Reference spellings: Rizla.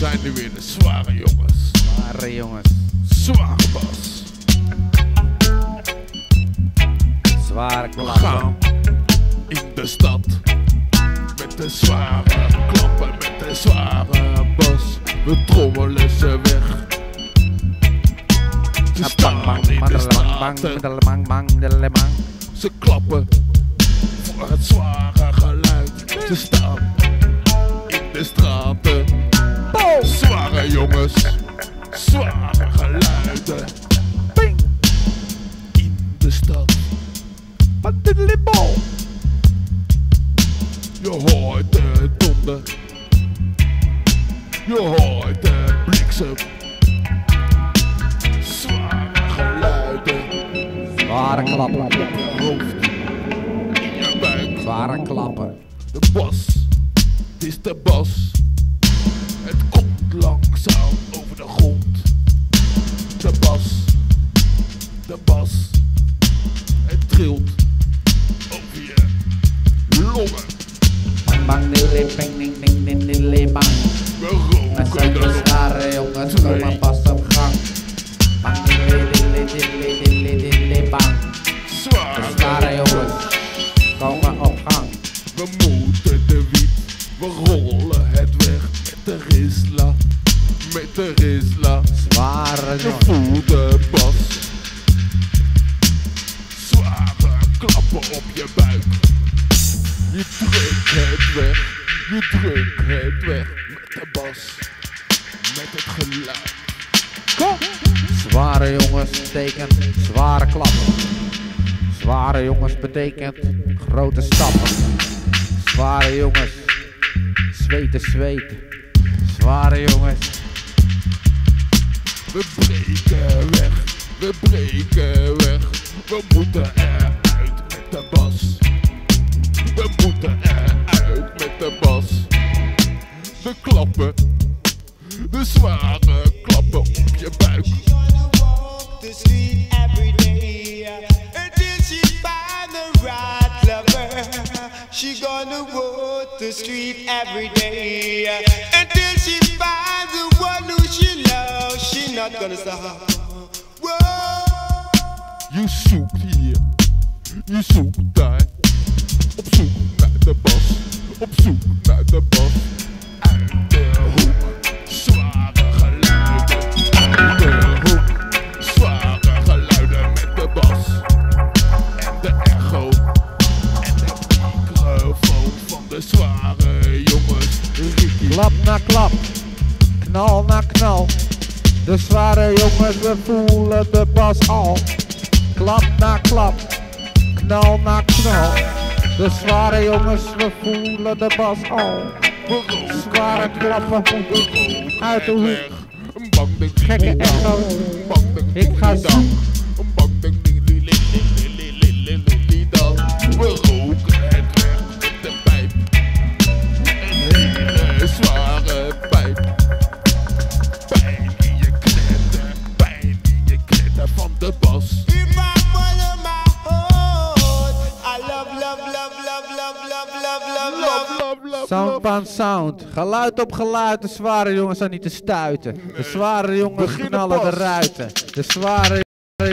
zijn nu weer de zware jongens. Zware jongens. Zware bas. Zware klappen. We gaan in de stad. Met de zware klappen, met de zware bas. We trommelen ze weg. Ze staan in de straten. Ze klappen voor het zware geluid. Ze staan in de straten. Zware jongens, zware geluiden. In de stad. Je hoort de donder. Je hoort de bliksem. Zware geluiden. Zware klappen. Je hoofd. In je buik. Zware klappen. De bas. Het is de bas. Het komt langzaam over de grond. De bas. De bas. Het trilt over je longen. Bang bang dille bang ding ding ding dille bang. We roken de zware jongens, kom maar pas op gang. Bang dille dille dille dille dille bang. De zware jongens, kom maar op gang. We moeten de wiet, we rollen het weg met de Rizla, met de Rizla. Zware jongens, je voelt de bas. Zware klappen op je buik. Je drukt het weg, je drukt het weg met de bas, met het geluid. Kom! Zware jongens betekent zware klappen. Zware jongens betekent grote stappen. Zware jongens, zweten zweet. Zware jongens. We breken weg, we breken weg. We moeten eruit met de bas. We moeten eruit met de bas. De klappen, de zware klappen op je buik. She gonna walk the street every day until she finds the one who she loves. She not gonna stop. Whoa. Je zoekt hier, je zoekt daar. Op zoek naar de bas, op zoek naar de bas. Uit de hoek, zware geluiden. Uit de hoek, zware geluiden met de bas. En de echo, en de microfoon van de zware jongens. Klap na klap, knal na knal. De zware jongens, we voelen de bas al. Klap na klap, knal na knal. De zware jongens, we voelen de bas al. Zware klappen uit de hoek. Gekke echo. Ik ga zoek. We roken het weg met de pijp. Een hele zware pijp. Pijn in je kletten. Pijn in je kletten van de bas. Sound van sound, geluid op geluid, de zware jongens zijn niet te stuiten. De zware jongens knallen de ruiten. De zware